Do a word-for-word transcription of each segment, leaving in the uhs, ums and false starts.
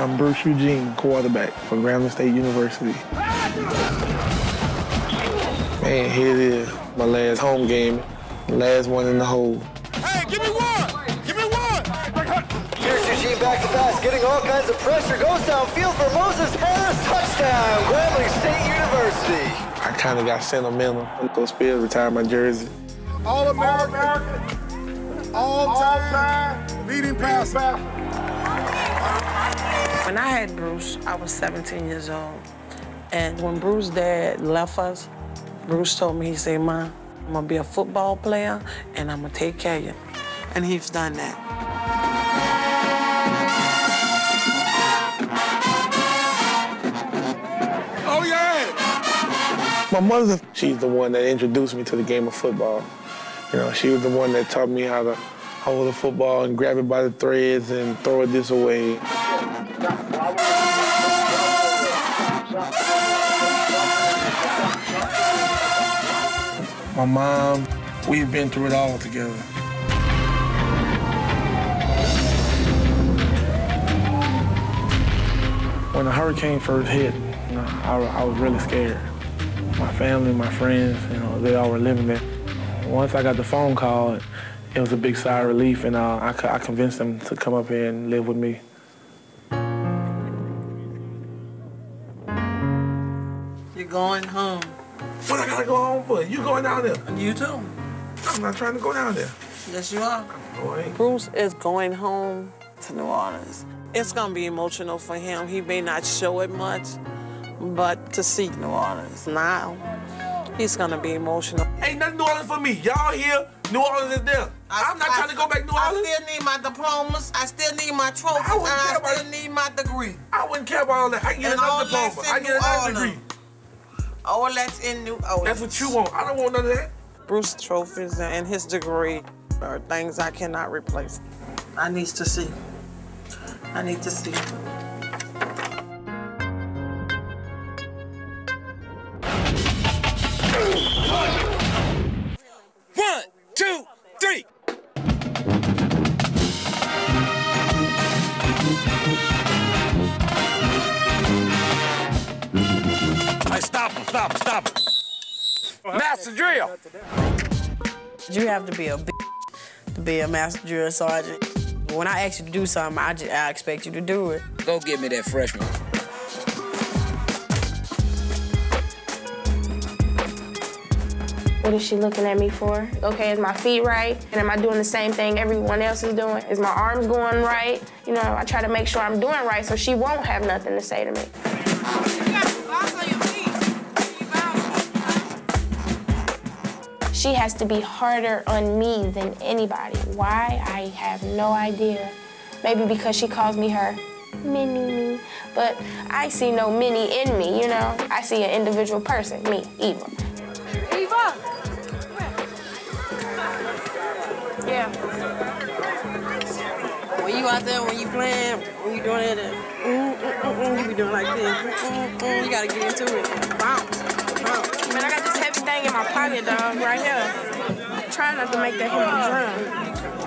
I'm Bruce Eugene, quarterback for Grambling State University. Man, here it is, my last home game, last one in the hole. Hey, give me one! Give me one! Here's Eugene back to pass, getting all kinds of pressure, goes downfield for Moses Harris, touchdown, Grambling State University. I kind of got sentimental. Coach Spears retired my jersey. All-American, all-time, all-time leading passer. When I had Bruce, I was seventeen years old. And when Bruce's dad left us, Bruce told me, he said, Ma, I'm gonna be a football player and I'm gonna take care of you. And he's done that. Oh, yeah! My mother, she's the one that introduced me to the game of football. You know, she was the one that taught me how to hold a football and grab it by the threads and throw it this away. My mom, we've been through it all together. When the hurricane first hit, you know, I, I was really scared. My family, my friends, you know, they all were living there. Once I got the phone call, it was a big sigh of relief, and uh, I, I convinced them to come up here and live with me. You're going home. What I gotta go home for? You going down there? You too. I'm not trying to go down there. Yes, you are. Boy. Bruce is going home to New Orleans. It's gonna be emotional for him. He may not show it much, but to see New Orleans now, he's gonna be emotional. Ain't nothing New Orleans for me. Y'all here, New Orleans is there. I, I'm not I, trying to go back to New Orleans. I still need my diplomas. I still need my trophies. I, I about, still need my degree. I wouldn't care about all that. I get another diploma. I get another degree. All that's in New Orleans. That's what you want. I don't want none of that. Bruce's trophies and his degree are things I cannot replace. I need to see. I need to see. One, two, three. Hey, stop him, stop him, stop him. Master drill. You have to be a b to be a master drill sergeant. When I ask you to do something, I just I expect you to do it. Go get me that freshman. What is she looking at me for? Okay, is my feet right? And am I doing the same thing everyone else is doing? Is my arms going right? You know, I try to make sure I'm doing right so she won't have nothing to say to me. You got to bounce on your feet. She has to be harder on me than anybody. Why? I have no idea. Maybe because she calls me her mini me. But I see no mini in me, you know? I see an individual person, me, Eva. Eva! Yeah. When you out there, when you playing, when you doing it, mm, mm, mm, mm, you be doing like this. Mm, mm, mm, you gotta get into it. Bounce, bounce. Man, I got this heavy thing in my pocket, dog, right here. I'm trying not to make that heavy drum.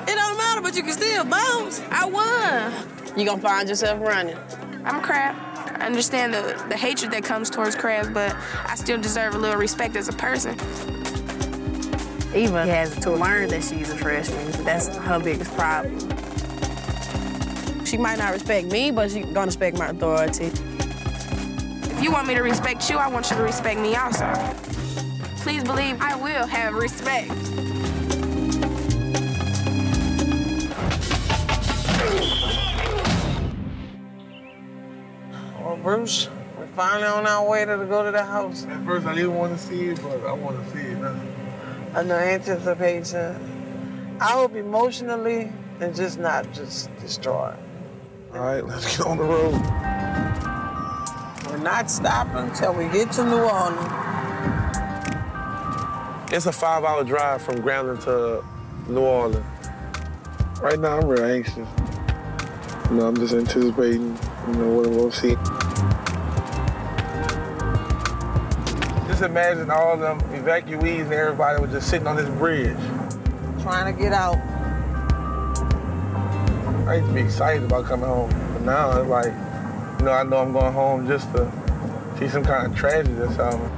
It don't matter, but you can still bounce. I won. You gonna find yourself running. I'm a crab. I understand the, the hatred that comes towards crabs, but I still deserve a little respect as a person. Eva has to learn that she's a freshman. That's her biggest problem. She might not respect me, but she's gonna respect my authority. If you want me to respect you, I want you to respect me also. Please believe I will have respect. Bruce, we're finally on our way to go to the house. At first, I didn't want to see it, but I want to see it now. I know anticipation. I hope emotionally and just not just destroyed. All right, let's get on the road. We're not stopping until we get to New Orleans. It's a five-hour drive from Grambling to New Orleans. Right now, I'm real anxious. You know, I'm just anticipating, you know, what we'll see. Just imagine all them evacuees and everybody was just sitting on this bridge. Trying to get out. I used to be excited about coming home, but now it's like, You know, I know I'm going home just to see some kind of tragedy or something.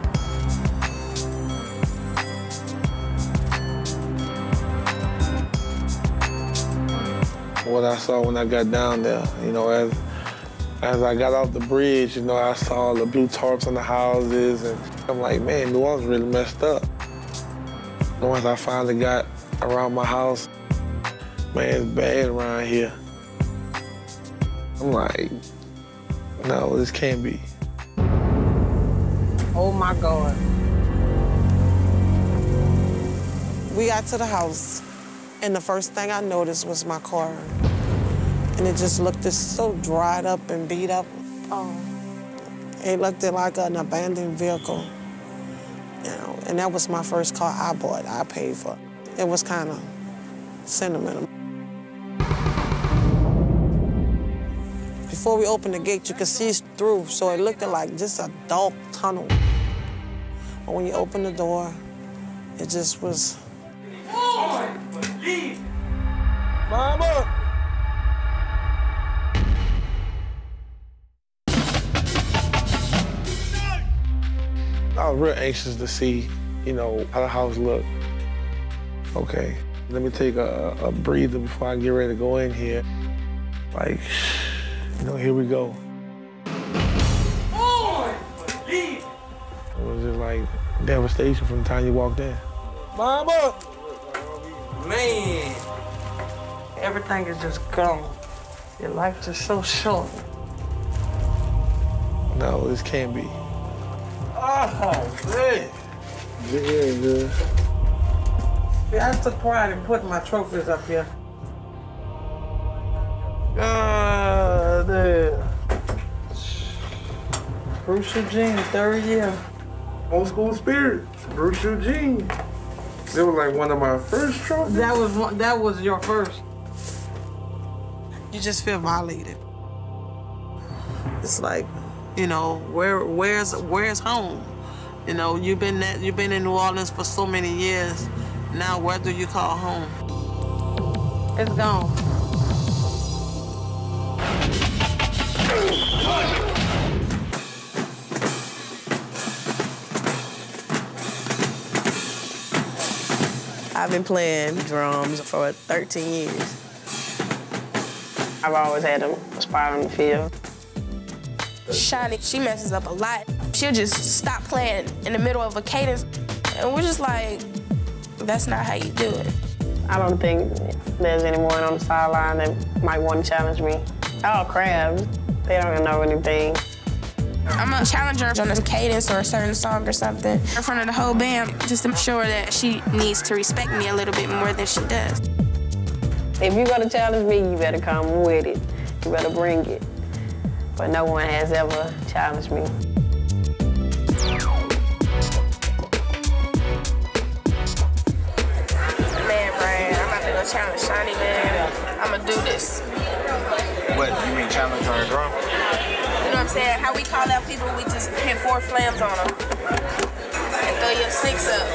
What I saw when I got down there, you know, as as I got off the bridge, you know, I saw the blue tarps on the houses, and I'm like, man, New Orleans really messed up. Once I finally got around my house, man, it's bad around here. I'm like, no, this can't be. Oh my God. We got to the house, and the first thing I noticed was my car. And it just looked just so dried up and beat up. Um, it looked like an abandoned vehicle. You know, and that was my first car I bought, I paid for. It was kind of sentimental. Before we opened the gate, you could see through, so it looked like just a dark tunnel. But when you open the door, it just was. Mama! I was real anxious to see, you know, how the house looked. Okay, let me take a, a breather before I get ready to go in here. Like, you know, here we go. Oh, it was just like devastation from the time you walked in. Mama! Man! Everything is just gone. Your life's just so short. No, this can't be. Oh, man. Yeah, man. Yeah, I took pride in putting my trophies up here. God damn. Bruce Eugene, third year. Old school spirit, Bruce Eugene. It was like one of my first trophies. That was, one, that was your first. You just feel violated. It's like, you know, where where's where's home? You know, you've been that you've been in New Orleans for so many years. Now where do you call home? It's gone. I've been playing drums for thirteen years. I've always had a spot on the field. Shonnie, she messes up a lot. She'll just stop playing in the middle of a cadence. And we're just like, that's not how you do it. I don't think there's anyone on the sideline that might want to challenge me. They're all crabs. They don't know anything. I'm a challenger on a cadence or a certain song or something in front of the whole band, just to make sure that she needs to respect me a little bit more than she does. If you're going to challenge me, you better come with it. You better bring it. But no one has ever challenged me. Man, Brian, I'm about to go challenge Shonnie, man. I'm gonna do this. What, you mean challenge on a drum? You know what I'm saying? How we call out people, we just hit four flams on them. And throw your six up.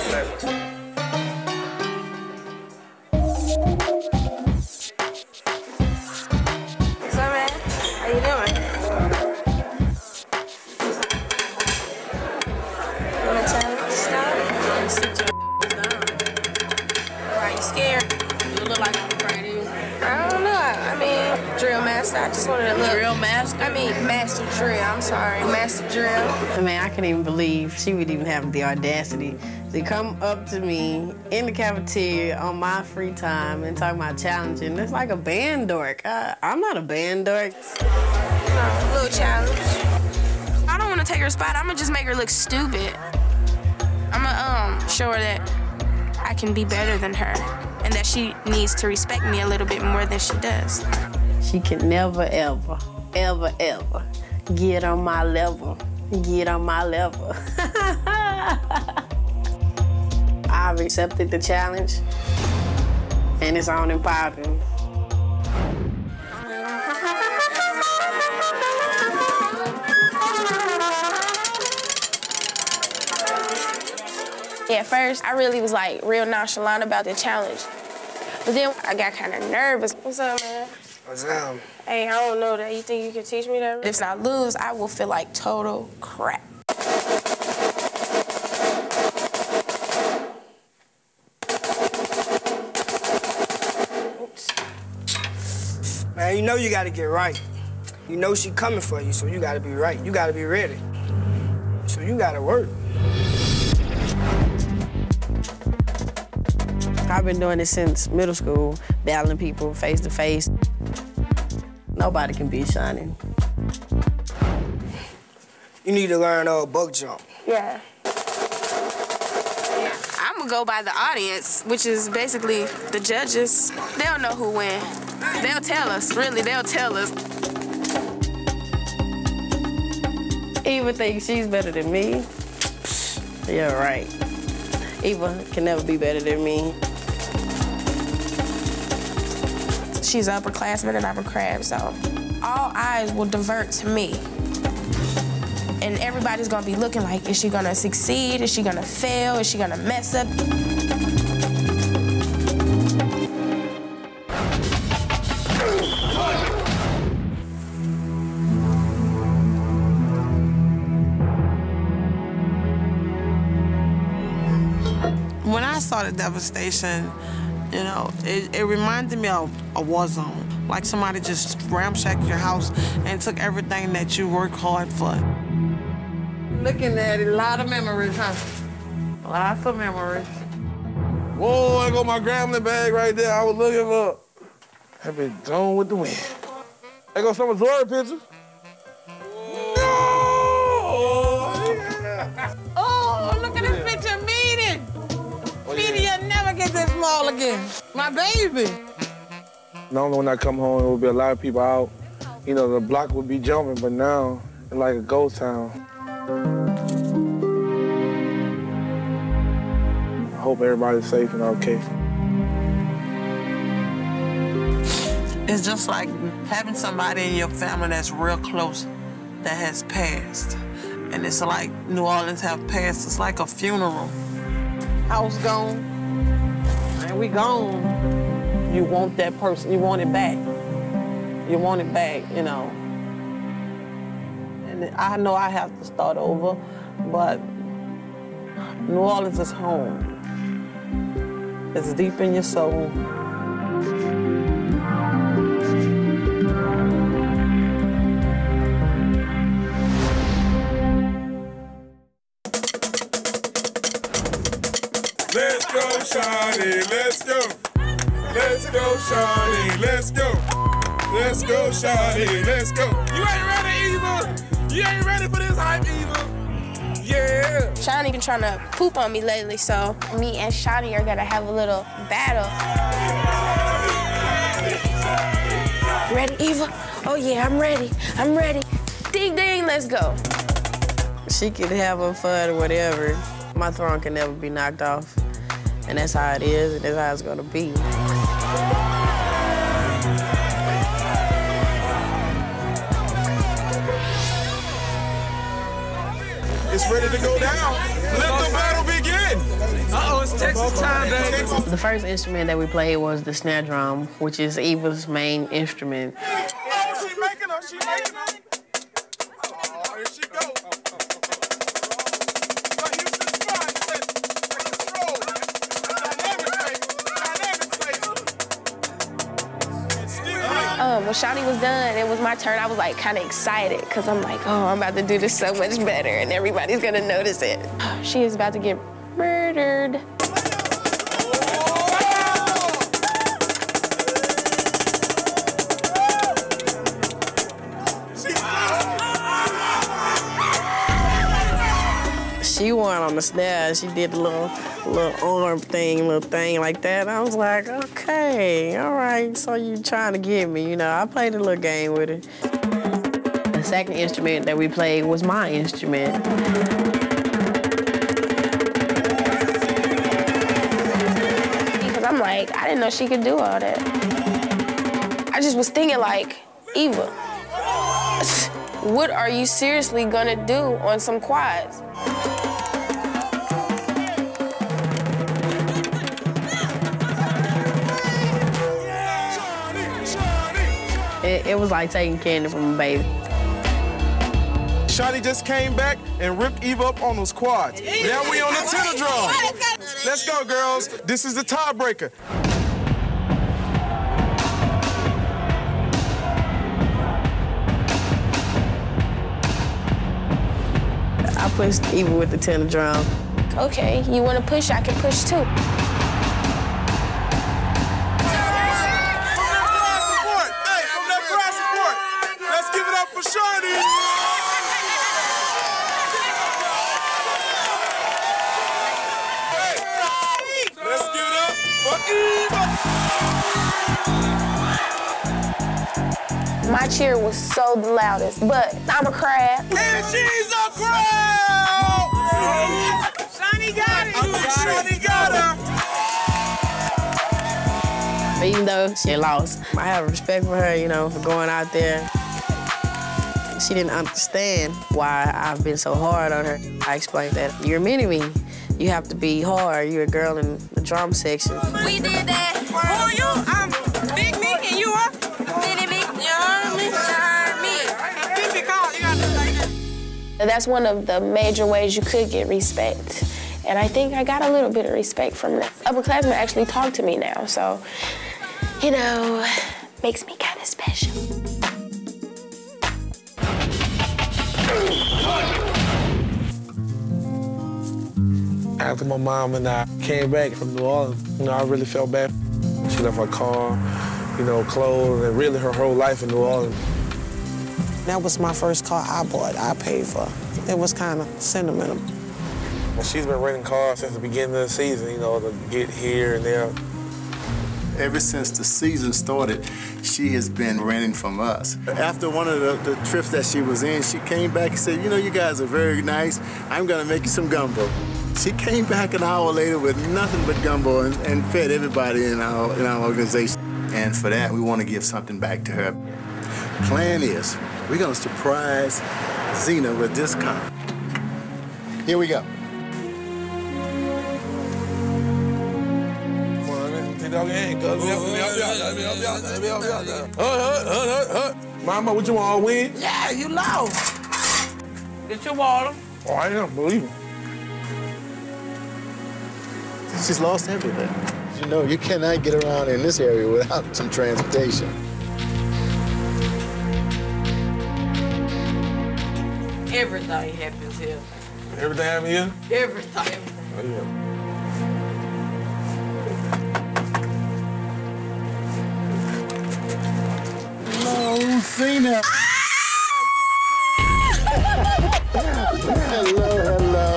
I couldn't even believe she would even have the audacity to come up to me in the cafeteria on my free time and talk about challenging. It's like a band dork. Uh, I'm not a band dork. No, little challenge. I don't want to take her spot. I'm gonna just make her look stupid. I'm gonna um, show her that I can be better than her and that she needs to respect me a little bit more than she does. She can never, ever, ever, ever get on my level. Get on my level. I've accepted the challenge, and it's on and popping. At first, I really was like real nonchalant about the challenge, but then I got kind of nervous. What's up, man? Damn. Hey, I don't know that. You think you can teach me that? If I lose, I will feel like total crap. Oops. Man, you know you gotta get right. You know she coming for you, so you gotta be right. You gotta be ready. So you gotta work. I've been doing this since middle school, battling people face to face. Nobody can beat Shonnie. You need to learn a uh, buck jump. Yeah. I'm gonna go by the audience, which is basically the judges. They'll know who win. They'll tell us, really, they'll tell us. Eva thinks she's better than me. Yeah, right. Eva can never be better than me. She's an upperclassman and I'm a crab, so all eyes will divert to me. And everybody's gonna be looking like, is she gonna succeed? Is she gonna fail? Is she gonna mess up? When I saw the devastation, you know, it, it reminded me of a war zone. Like somebody just ramshacked your house and took everything that you worked hard for. Looking at a lot of memories, huh? Lots of memories. Whoa, I got my Grambling bag right there. I was looking for. I've been gone with the wind. I got some Zora pictures. Whoa. No! Yeah. Oh, look at this picture of Meaty. Oh, yeah. Meaty, you'll never get this small again. My baby. Normally when I come home, it would be a lot of people out. You know, the block would be jumping, but now it's like a ghost town. I hope everybody's safe and okay. It's just like having somebody in your family that's real close that has passed. And it's like New Orleans have passed. It's like a funeral. House gone, and we gone. You want that person, you want it back. You want it back, you know. And I know I have to start over, but New Orleans is home. It's deep in your soul. Let's go, Shonnie, let's go. Let's go, Shonnie, let's go. Let's go, Shonnie, let's go. You ain't ready, Eva. You ain't ready for this hype, Eva. Yeah. Shonnie been trying to poop on me lately, so me and Shonnie are gonna have a little battle. Ready, Eva? Oh yeah, I'm ready. I'm ready. Ding ding, let's go. She can have her fun, whatever. My throne can never be knocked off, and that's how it is, and that's how it's gonna be. It's ready to go down. Let the battle begin. Uh-oh, it's Texas time, baby. The first instrument that we played was the snare drum, which is Eva's main instrument. Oh, she's making her, she's making her. Oh, here she goes. Um, when Shonnie was done, it was my turn. I was like kind of excited because I'm like, oh, I'm about to do this so much better and everybody's going to notice it. She is about to get murdered. She went on the snare. She did the little, little arm thing, little thing like that. I was like, okay, all right. So you trying to get me, you know? I played a little game with it. The second instrument that we played was my instrument. Because I'm like, I didn't know she could do all that. I just was thinking like, Eva, what are you seriously gonna do on some quads? It, it was like taking candy from a baby. Shonnie just came back and ripped Eva up on those quads. Now we on the tenor drum. Let's go, girls. This is the tiebreaker. I pushed Eva with the tenor drum. Okay, you want to push? I can push too. My cheer was so the loudest, but I'm a crab. And she's a crab! Shonnie got it. Shonnie got her. Even though she lost, I have respect for her, you know, for going out there. She didn't understand why I've been so hard on her. I explained that you're meant to me. You have to be hard. You're a girl in the drum section. We did that. Who are you? I'm Big Me, and you are? Little Big Me. That's one of the major ways you could get respect. And I think I got a little bit of respect from that. Upperclassmen actually talk to me now, so, you know, makes me kind of special. After my mom and I came back from New Orleans, you know, I really felt bad. She left her car, you know, clothes, and really her whole life in New Orleans. That was my first car I bought, I paid for. It was kind of sentimental. Well, she's been renting cars since the beginning of the season, you know, to get here and there. Ever since the season started, she has been renting from us. After one of the, the trips that she was in, she came back and said, you know, you guys are very nice. I'm gonna make you some gumbo. She came back an hour later with nothing but gumbo and, and fed everybody in our, in our organization. And for that, we want to give something back to her. Plan is, we're gonna surprise Zena with this comment. Here we go. Mama, what you want, win? Yeah, you know. Get your water. Oh, I can't believe it. She's lost everything. You know, you cannot get around in this area without some transportation. Everything happens here. Everything happens here? Everything. Everything. Oh, yeah. Hello, Zena. Hello, hello.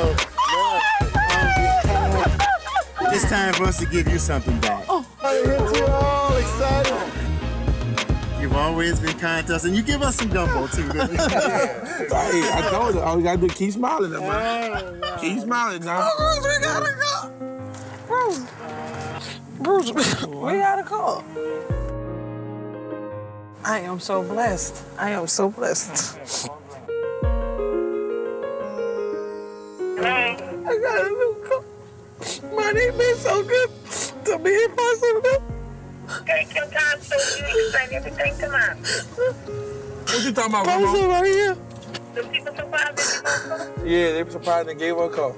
It's time for us to give you something back. Oh. I hit you all excited. You've always been kind to us, and you give us some gumbo too. Yeah. I, I told you, all you gotta do is keep smiling now. Oh, yeah. Keep smiling now. Oh, Bruce, we gotta go. Bruce, Bruce, we gotta go. I am so blessed. I am so blessed. I got a new cup. Money, it been so good to be impossible. Take your time so you explain everything to mom. What you talking about, Mama? I'm right here. The people surprised that you Yeah, they were surprised and gave her a call. Oh,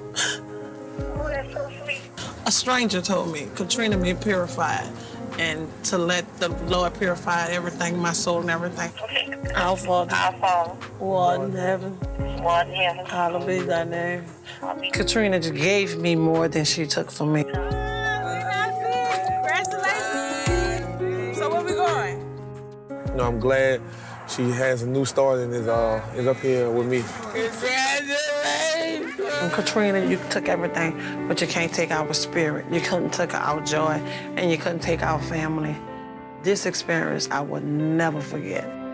that's so sweet. A stranger told me, Katrina, be purified, and to let the Lord purify everything, my soul and everything. Our Father, Our Father, who art in heaven, hallowed be thy name. Katrina just gave me more than she took from me. Congratulations. So where we going? You know, I'm glad she has a new start and is, uh, is up here with me. Congratulations. From Katrina, you took everything, but you can't take our spirit. You couldn't take our joy, and you couldn't take our family. This experience I would never forget.